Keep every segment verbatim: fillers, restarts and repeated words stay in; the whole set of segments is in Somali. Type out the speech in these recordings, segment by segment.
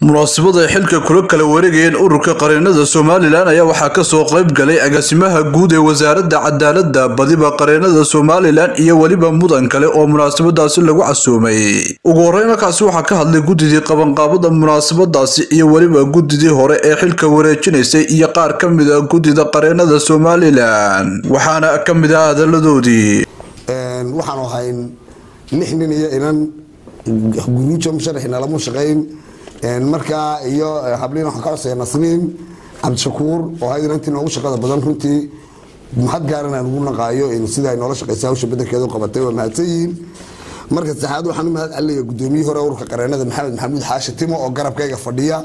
munaasabada xilka kula kala wareegeen ururka qareennada Somaliland ayaa waxaa ka soo qayb galay agaasimaha guud ee wasaaradda cadaaladda badiba qareennada Somaliland iyo waliba mudan kale oo munaasabadaasi lagu casuumay. Ugu horreyn kaas waxaa ka hadlay gudidii qabanqaabada munaasabadaasi iyo waliba gudidii hore ee xilka wareejinaysay iyo qaar ka mid ah gudida qareennada Somaliland waxaana ka mid ah hadalladoodii een waxaan ahayn lixdan iyo inaan guruujam sharaxna la mushaqeyn marka iyo hablin waxa ka soo nasniin abshakuur oo ay runtii noogu shaqada badan runtii mahad gaaran ugu naqaayo in sida ay nolol shaqaysaa oo shabadeekeedu qabatay oo mahadsiin marka saxaad waxaan mahad caliyo gudoomiye hore ururka qareennada maxamed maxamuud xaashitimo oo garabkayga fadhiya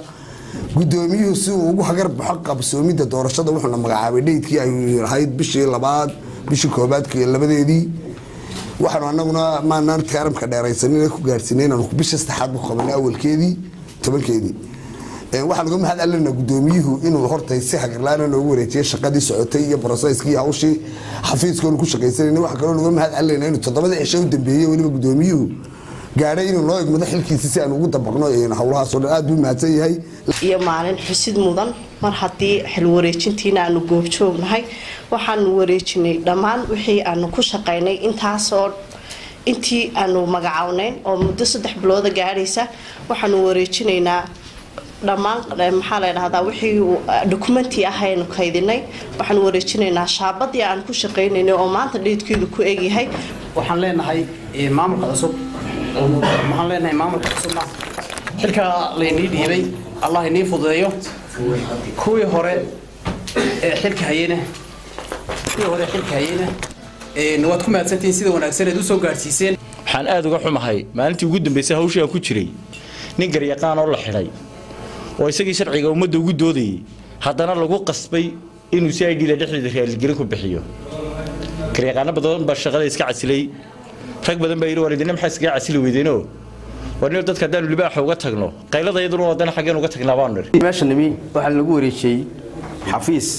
gudoomiyuhu si uu ugu hagar baxo qabsoomida doorashada wuxuuna magacaabay dheedkii ay yahay bishii labaad bishii koobaad kii labadeedii waxaan anaguna ma naan taaramka dheeraysanay ku gaarsiinay inaan bishii saxaad ku qabanay awalkeedii tobankeedii ee waxaan uga mahad celinaa gudoomiyuhu inuu hortay si hagarlaan loogu wareejiyay shaqadii socotay iyo processkii hawshii xafiiskoon ku shaqaysanayna waxa kale oo uga mahad celinaa inuu toddobada cisho u dambeeyay waliba gudoomiyuhu gaaray inuu loo igmado xilkiisa si aan ugu dabaqno ee hawlaha soo dhan aad u mahadsan yahay iyo maalin xusid mudan mar hadii xil wareejintiina aanu goob joognahay waxaan wareejinay dhamaan wixii aanu ku shaqaynay intaas oo intii aanu magacaawnayn oo muddo saddex bilood gaaraysa waxaan wareejinaynaa dhamaan maxaa la yiraahdaa wixii dokumenti ah aynu kaydinay waxaan wareejinaynaa shaabadii aan ku shaqaynaynay oo maanta dheedkeedu ku eegyahay waxaan leenahay maamulka cusub waxaan leenahay maamulka cusub xilka leeni dhiibay allah inii fududeeyo kuwii hore ee xilka hayeen kuwii hore xilka hayeen ee waad ku maadsantiin sida wanaagsan ee u soo gaarsiiseen waxaan aad uga xumahay maalintii ugu dambeysay hawshiga ku jiray nin garyaqaan oo la xiray oo isagii sharciiga umada ugu doodayay haddana lagu qasbay inuu si ay dhila dhixid reer gari ku bixiyo garyaqaan badan ba shaqada iska casilay rag badan baa yiri wariidina maxay iska casili weydeenoo warnaa dadka hadaan libaax uga tagno qayladayaduna wadana xageen uga tagnaa baan nir meesha nimi waxa lagu wareejay xafiis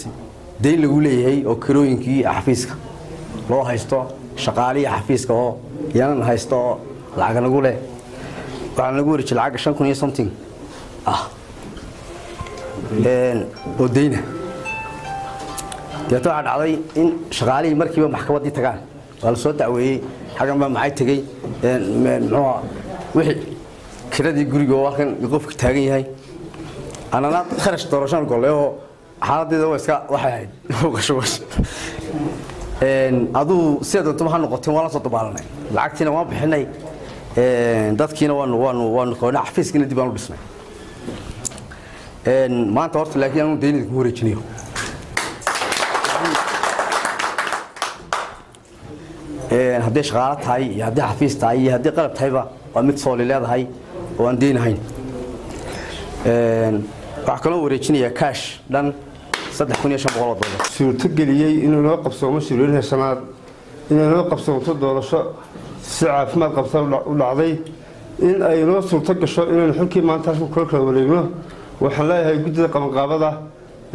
day lagu leeyahay oo kirooyinkii xafiiska loo haysto shaqaaliye xafiiska oo yaan haysto lacag nagu leh waxaan lagu wareejay lacag shan kun iyo something ah een odeyna dadka dhacday in shaqaaliye markiiba maxkamadii tagaan wal soo dacweeyay xagan baa maxay tagay een noo wixii kiradii guriga waa kan qofka taagan yahay anana kharash doorashan goleyo xaaladdeeda waa iska waxay ahayd qashwash een adu sidoo kale waxaan noqotay wala soo dabaalanay lacagtina waan bixinay een dadkiina waan waan waan qoona xafiiskina dib aan u dhisnay een maanta horta laakiin aan deynid ku wareejinayo een haddii shaqaale tahay iyo haddii xafiis tahay iyo haddii qalab tahayba وأنت صوليلاد هاي وأندين هاي. وعكلا وريتشني يا كاش لأن صدقوني أشوف غلط ولا. سير تجلي إنه نوقف سومن سيرينها سماد إنه نوقف سومن تدور شاء ساعة في ما قف سومن العظي إن أي نوع سير تجش إنه الحكي ما نتعرفه كل كل ولينا وحلاها يجدد قم قابضة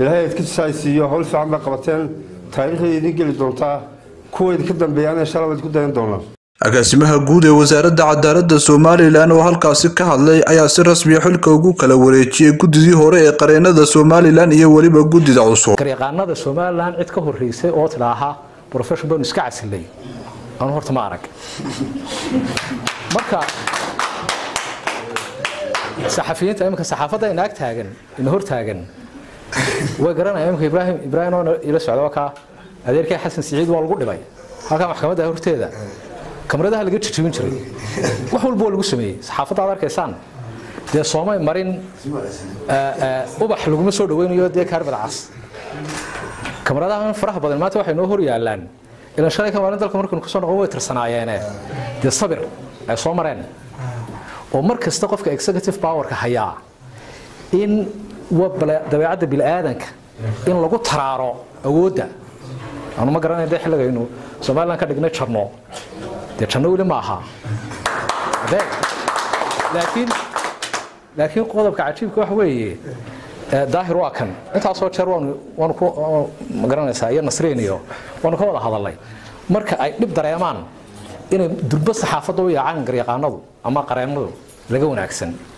لها يتكتب سايسية هول في عمل قبتين تاريخي نجلي دونتا كويد كده بيانا شربت كده يندونا. agaasimaha guud ee wasaaradda cadaaladda Somaliland oo halkaasi ka hadlay ayaa si rasmi ah xilka ugu kala wareejiyay gudidii hore ee qareennada Somaliland iyo waliba gudida cusub qareennada Somaliland cid ka horeysay oo tilaaha professor Boon iska casilay aan horta ma arag marka saxafiyiinta imka saxaafada inaag taagan in hor taagan way garanayaan imka Ibrahim Ibrahim oo ila socdo waka adeerkay Xasan Siciid waa lagu dhibay halka maxkamadda horteeda كاميرادها اللي جت تجيبين شري، وحول بول قسمي، صحافة عذار كيسان، ده صومي مرين، وبحلو قمصود وين يود ذيك هرب العص، كاميرادها من فرح بدل ما توحي نهور يعلن، إلى شري كمان ذلك مركون كسر قوة ترسنا عيانه، ده صبر، صومرين، ومركز تقف كإكسكتيف باور كحياة، إن وبلا ده يعد بالآدنك، إن لو قط حرارة أوده، أنا ما قرأنا ده حلقة إنه سبالنا كده قلنا شرنو. تشنول معها لكن لكن قضبك عجيبك وحوي ظاهر واكن انت صوت شروان وانا مقرانيسا يا نصرينيو وانا كولا هذا الله marka ay dib dareemaan in durba saxaafadu yaacaan gariiqaanadu ama qareennadu laga wanaagsan